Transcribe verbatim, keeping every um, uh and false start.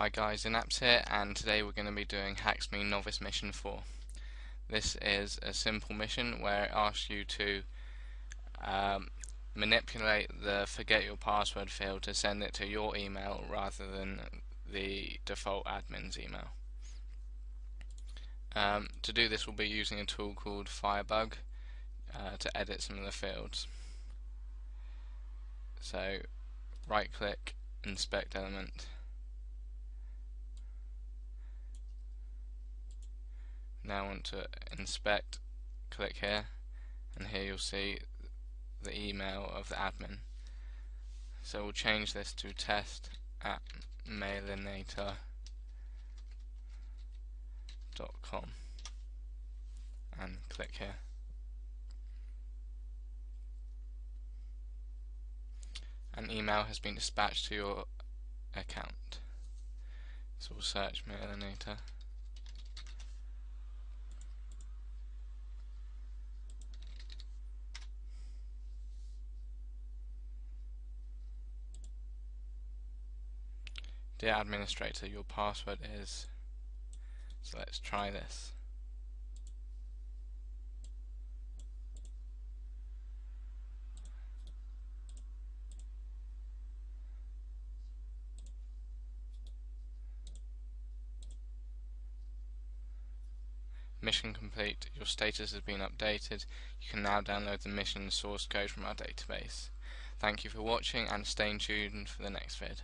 Hi guys, Inaps here, and today we're going to be doing Haxme Novice Mission four. This is a simple mission where it asks you to um, manipulate the forget your password field to send it to your email rather than the default admin's email. Um, to do this we'll be using a tool called Firebug uh, to edit some of the fields. So right click, inspect element. Now I want to inspect, click here, and here you'll see the email of the admin. So we'll change this to test at mailinator dot com and click here. An email has been dispatched to your account. So we'll search mailinator. Dear administrator, your password is... So let's try this. Mission complete. Your status has been updated. You can now download the mission source code from our database. Thank you for watching and stay tuned for the next vid.